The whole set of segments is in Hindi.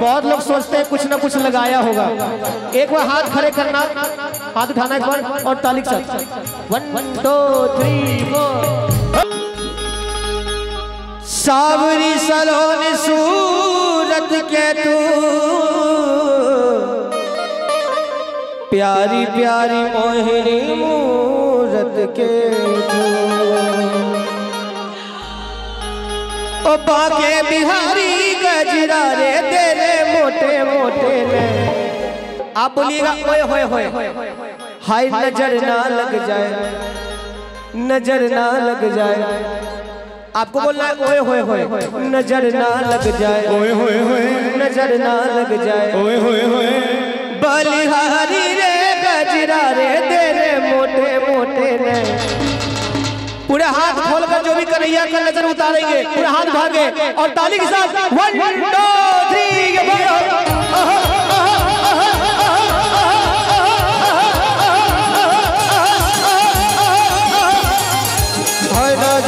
बहुत लोग सोचते हैं कुछ ना कुछ लगाया होगा। एक बार हाथ खड़े करना, हाथ उठाना एक बार और ताली के साथ 1 2 3 4। सावरी सलोन सूरत के तू प्यारी प्यारी मोहिनी मूरत के तू ओ बाके बिहारी गजरा रे तेरे मोटे मोटे ने। आप बोलिएगा ओए होए होए हाय नजर ना लग जाए, नजर ना लग जाए। आपको बोलना है ओए होए होए नजर ना लग जाए, ओए होए होए नजर ना लग जाए, ओए होए होए बलिहारी रे गजरा रे तेरे मोटे मोटे ने। पूरे हाथ खोल कर जो भी कन्हैया का नजर उतारेंगे पूरे हाथ भागे और ताली के साथ 1 2 3 ये बोलो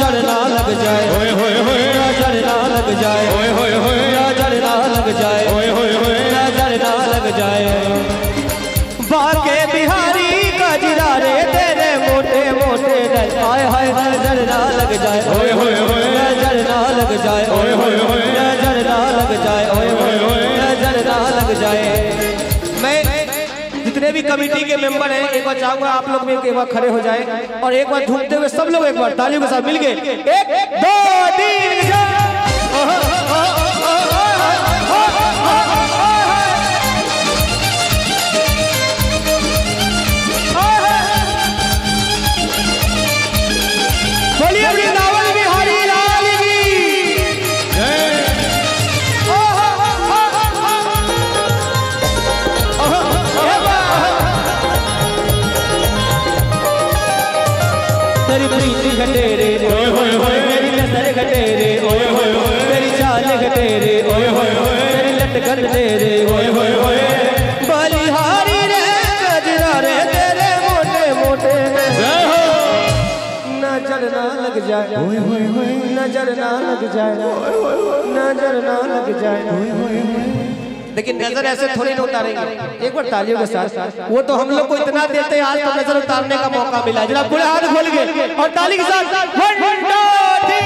नजर ना लग जाए, ओए होए होए नजर ना लग जाए, ओए होए होए नजर ना लग जाए, ओए होए होए नजर ना लग जाए। बाके बिहारी गजरा रे तेरे मोटे मोटे हाय हाय नजर ना लग जाए, ओए होए होए नजर ना लग जाए, ओए होए होए नजर ना लग जाए, ओए होए होए नजर ना लग जाए। मैं जितने भी कमेटी के मेंबर हैं एक बार चाहूंगा आप लोग भी एक बार खड़े हो जाए और एक बार झूमते हुए सब लोग एक बार तालियों के साथ मिल गए 1 2 3 घटेरे ओए होए होए मेरी नजर घटेरे ओए होए होए मेरी चाल घटेरे ओए होए होए मेरी लटकन तेरे ओए होए होए बलिहारी रे गजरा रे तेरे मोटे मोटे ने। नजर ना लग जाए ओए होए होए नजर ना लग जाए, ओए होए होए नजर ना लग जाए, ओए होए होए। लेकिन नजर ऐसे थोड़ी ना उतारेंगे, एक बार तालियों के साथ वो तो हम लोग को इतना देते हैं आज तो नजर उतारने का मौका मिला। जरा पूरे हाथ खोल गए और ताली के साथ 1 2 3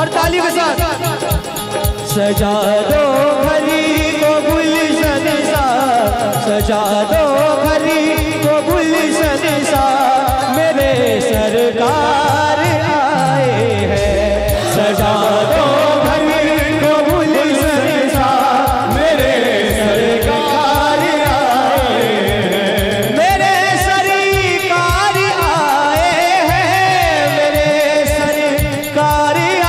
और ताली के साथ सजा दो खरी को गुलशन सा, सजा दो खरी को गुलशन सा मेरे सरकार आए हैं, सजा दो खरी को गुलशन सा मेरे सरकार आए हैं, मेरे सरकार आए हैं, मेरे सरकार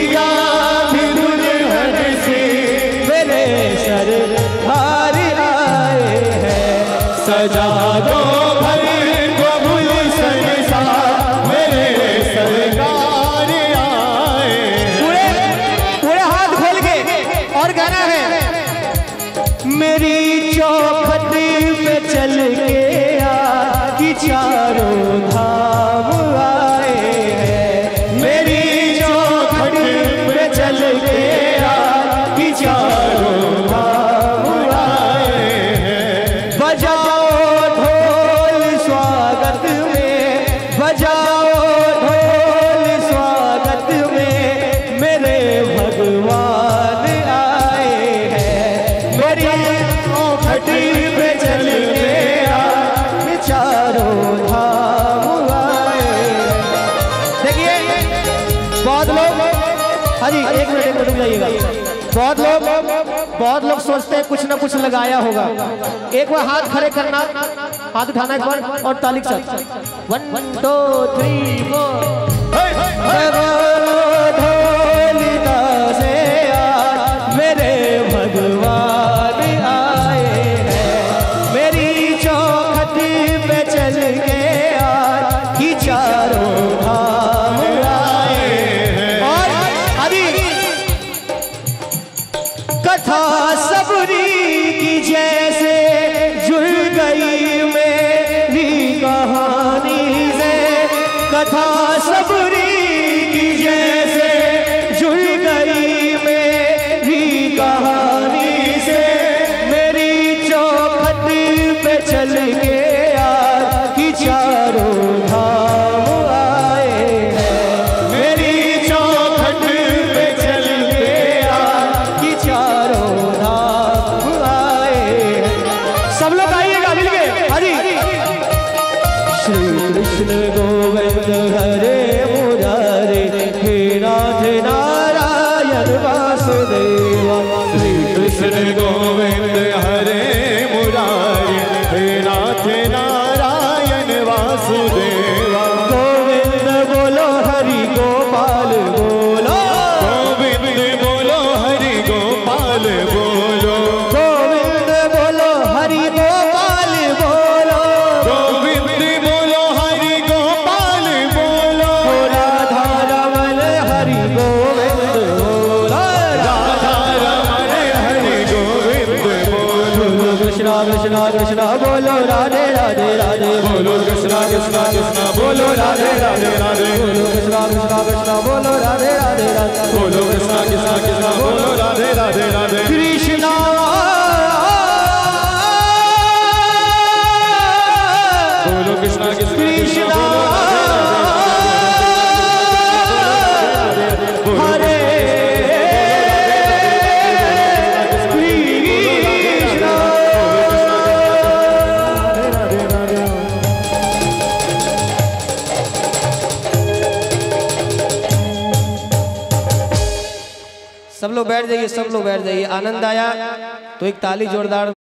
चारों धाम आए हैं मेरी चौखट बहुत लोग, हाँ जी एक मिनट जाइएगा, बहुत लोग सोचते हैं कुछ ना कुछ लगाया होगा। एक बार हाथ खड़े करना, हाथ उठाना एक बार और ताली के साथ 1 2 3 4। सब लोग बैठ जाइए, आनंद आया तो एक ताली जोरदार।